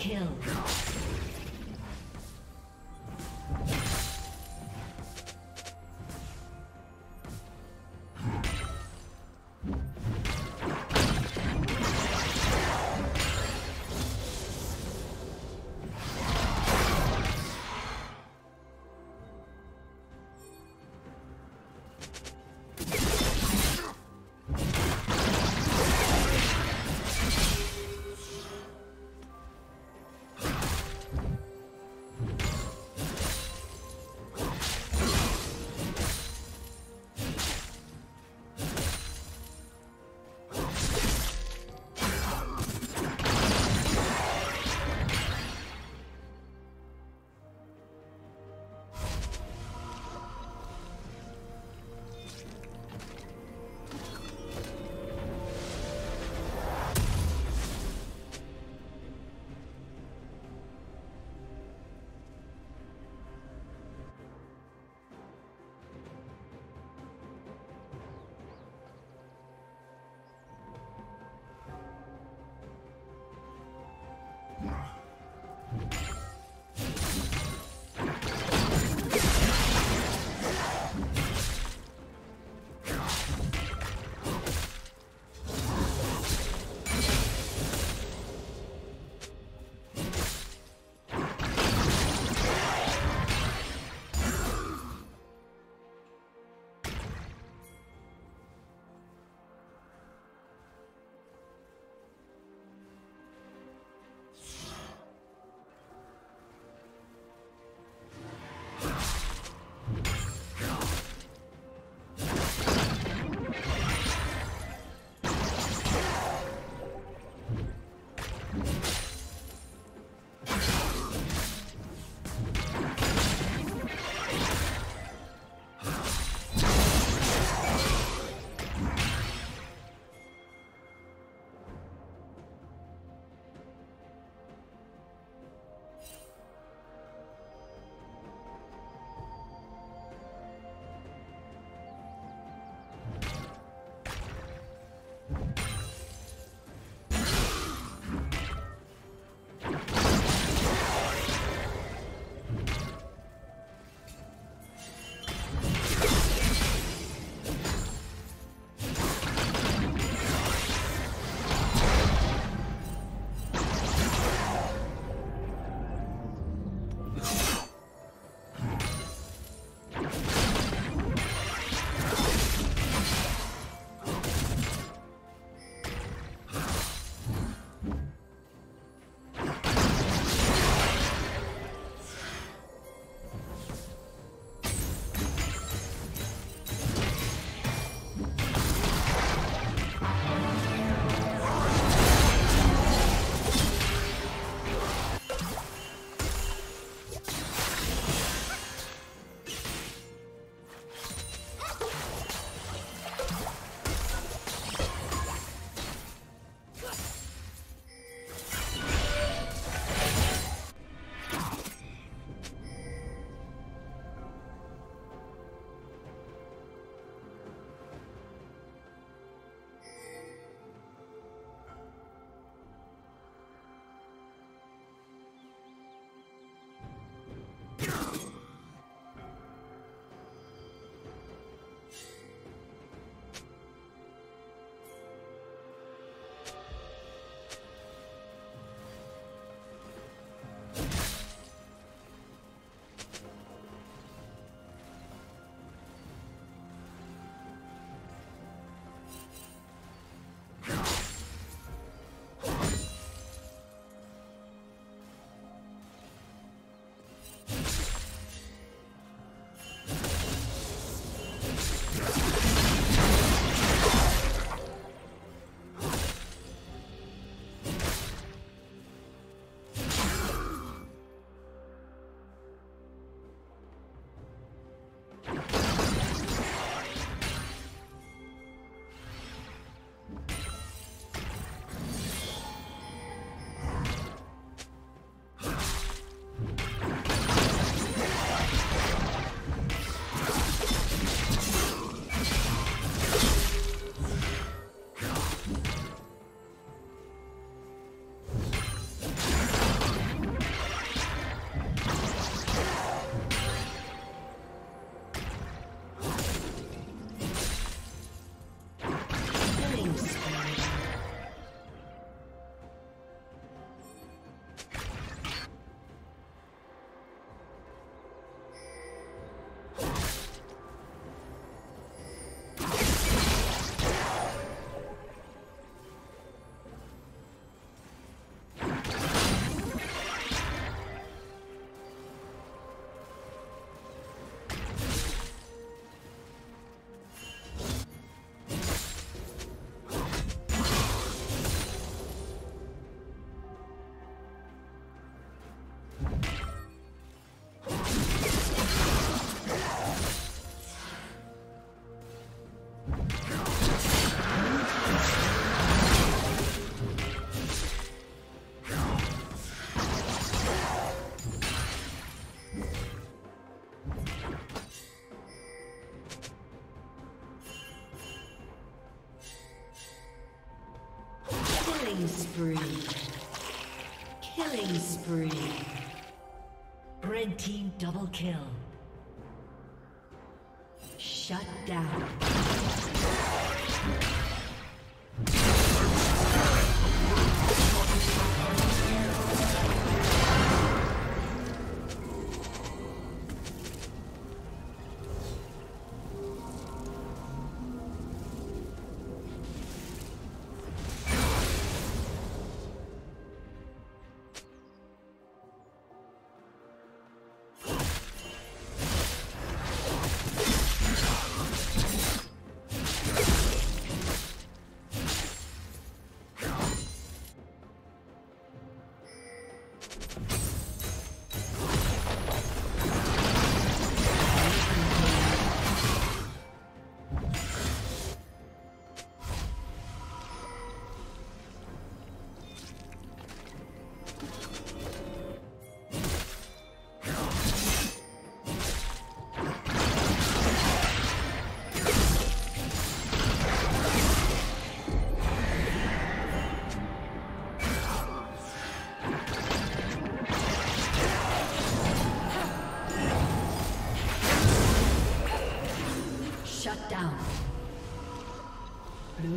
kill. Killing spree. Red team double kill. Shut down. Blue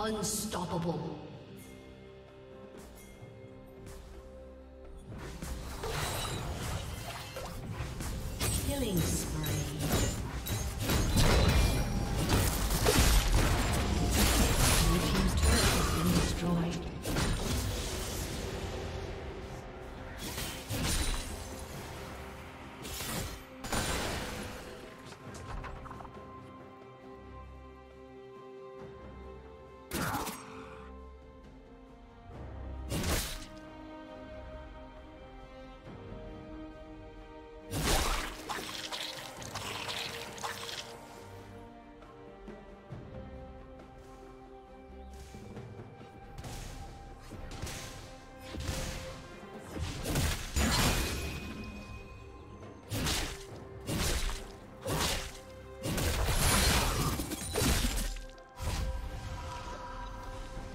Unstoppable. Killing spree. Your team's turret has been destroyed.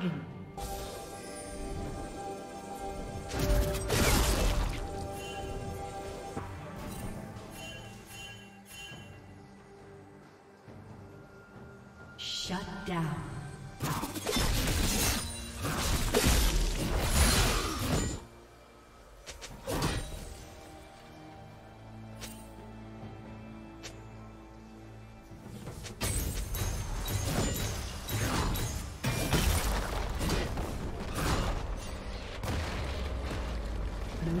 dragon. Shut down. Blue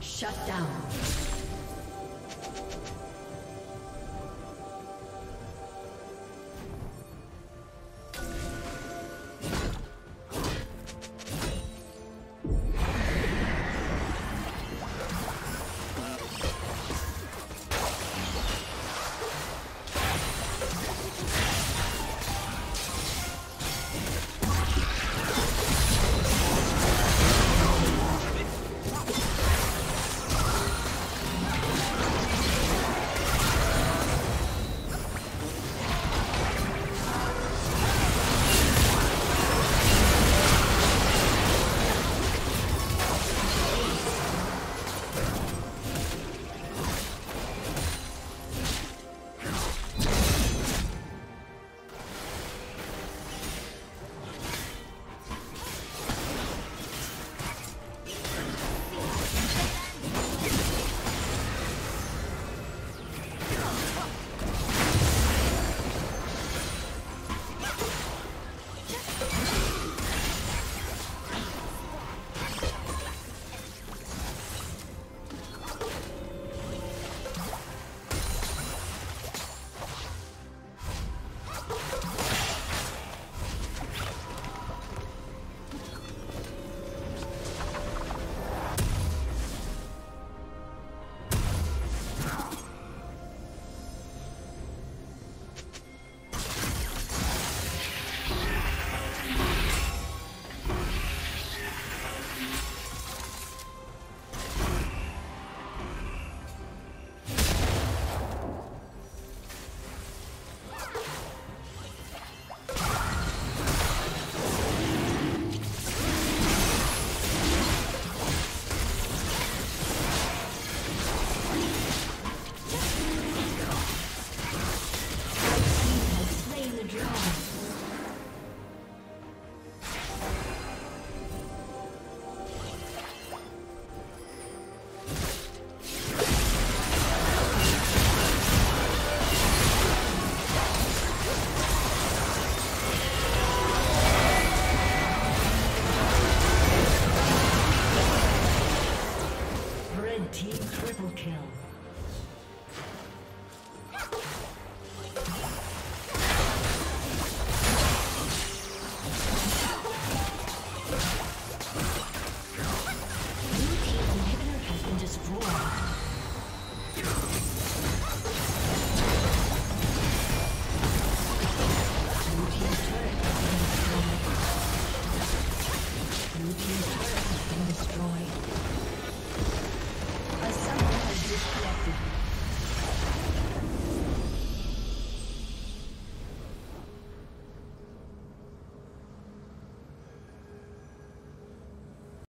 Shut down. Destroyed. Shut down. Team triple kill.